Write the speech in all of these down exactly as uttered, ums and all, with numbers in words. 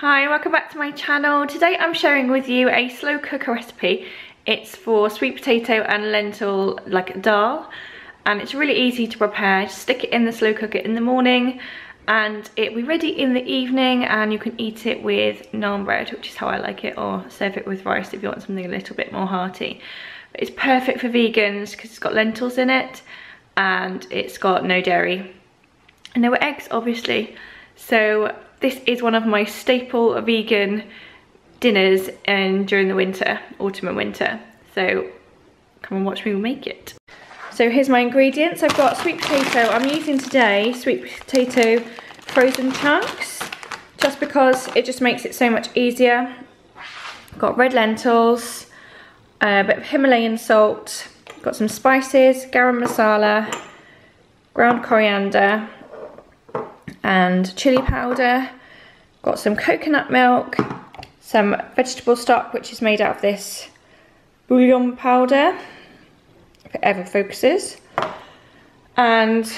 Hi, welcome back to my channel. Today I'm sharing with you a slow cooker recipe. It's for sweet potato and lentil like dal, and it's really easy to prepare. Just stick it in the slow cooker in the morning and it'll be ready in the evening, and you can eat it with naan bread, which is how I like it, or serve it with rice if you want something a little bit more hearty. But it's perfect for vegans because it's got lentils in it and it's got no dairy. And there were eggs, obviously. So this is one of my staple vegan dinners and during the winter, autumn and winter. So come and watch me make it. So here's my ingredients. I've got sweet potato. I'm using today sweet potato frozen chunks just because it just makes it so much easier. I've got red lentils, a bit of Himalayan salt, got some spices, garam masala, ground coriander, and chili powder. Got some coconut milk, some vegetable stock which is made out of this bouillon powder, if it ever focuses. And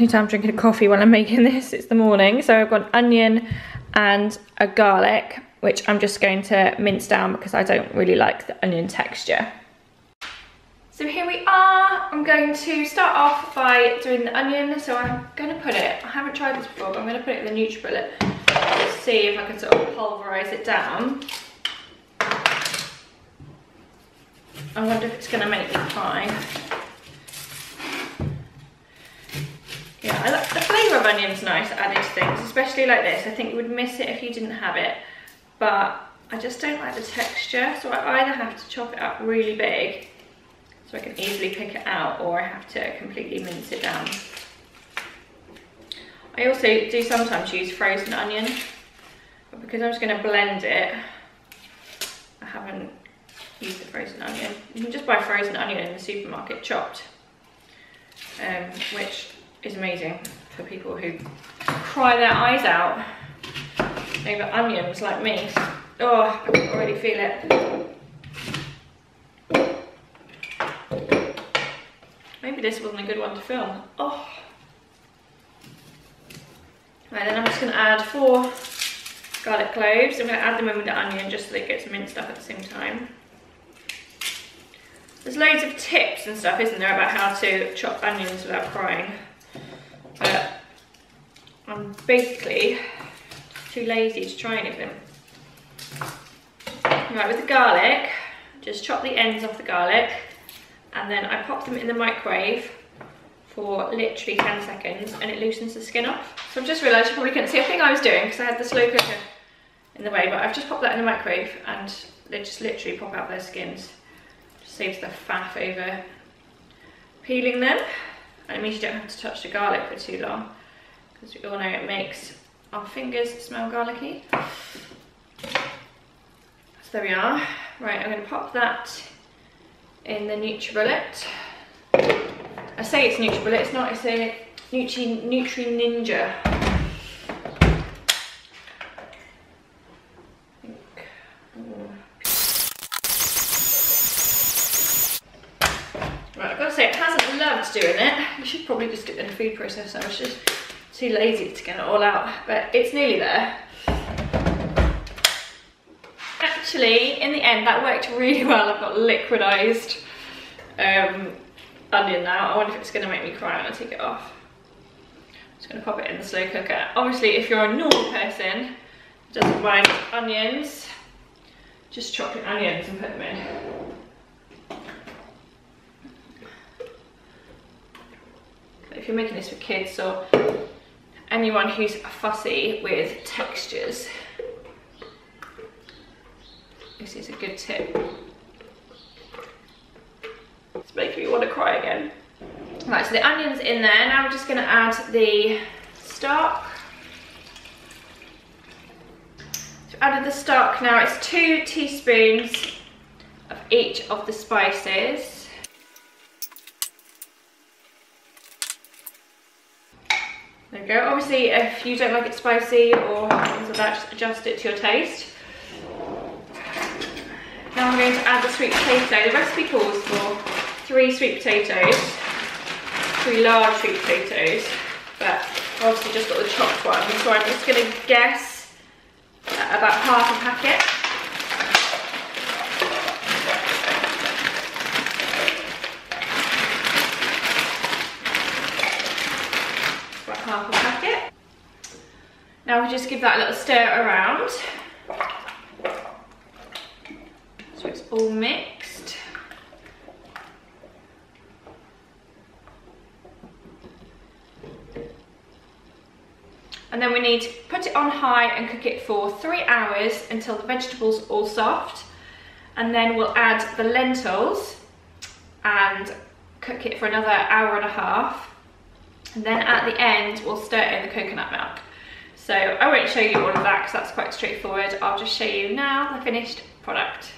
I'm drinking a coffee while I'm making this, it's the morning. So I've got an onion and a garlic, which I'm just going to mince down because I don't really like the onion texture. So here we are. I'm going to start off by doing the onion. So I'm going to put it, I haven't tried this before, but I'm going to put it in the NutriBullet to see if I can sort of pulverise it down. I wonder if it's going to make me fine. Yeah, I like the flavour of onions, nice added to things, especially like this. I think you would miss it if you didn't have it, but I just don't like the texture. So I either have to chop it up really big so I can easily pick it out, or I have to completely mince it down. I also do sometimes use frozen onion, but because I'm just going to blend it, I haven't used the frozen onion. You can just buy frozen onion in the supermarket chopped, um, which is amazing for people who cry their eyes out over onions like me. Oh, I can already feel it. Maybe this wasn't a good one to film. Oh. Right, then I'm just going to add four garlic cloves. I'm going to add them in with the onion just so they get minced up at the same time. There's loads of tips and stuff, isn't there, about how to chop onions without crying. But I'm basically too lazy to try any of them. Right, with the garlic, just chop the ends off the garlic. And then I pop them in the microwave for literally ten seconds and it loosens the skin off. So I've just realised you probably couldn't see a thing I was doing because I had the slow cooker in the way, but I've just popped that in the microwave and they just literally pop out their skins. Just saves the faff over peeling them. And it means you don't have to touch the garlic for too long because we all know it makes our fingers smell garlicky. So there we are. Right, I'm going to pop that in the NutriBullet. I say it's NutriBullet, it's not, it's a Nutri, Nutri Ninja. I think. Right, I've got to say, it hasn't loved doing it. You should probably just do it in a food processor. I was just too lazy to get it all out, but it's nearly there. Actually, in the end, that worked really well. I've got liquidised um, onion now. I wonder if it's going to make me cry when I take it off. I'm just going to pop it in the slow cooker. Obviously, if you're a normal person who doesn't mind onions, just chop your onions and put them in. If you're making this for kids or anyone who's fussy with textures, this is a good tip. It's making me want to cry again. Right, so the onion's in there. Now I'm just going to add the stock. So I've added the stock now. It's two teaspoons of each of the spices. There we go. Obviously, if you don't like it spicy or things like that, just adjust it to your taste. Now I'm going to add the sweet potato. The recipe calls for three sweet potatoes, three large sweet potatoes, but I've obviously just got the chopped one, so I'm just going to guess about half a packet. About half a packet. Now we'll just give that a little stir around so it's all mixed. And then we need to put it on high and cook it for three hours until the vegetables are all soft. And then we'll add the lentils and cook it for another hour and a half. And then at the end, we'll stir in the coconut milk. So I won't show you all of that because that's quite straightforward. I'll just show you now the finished product.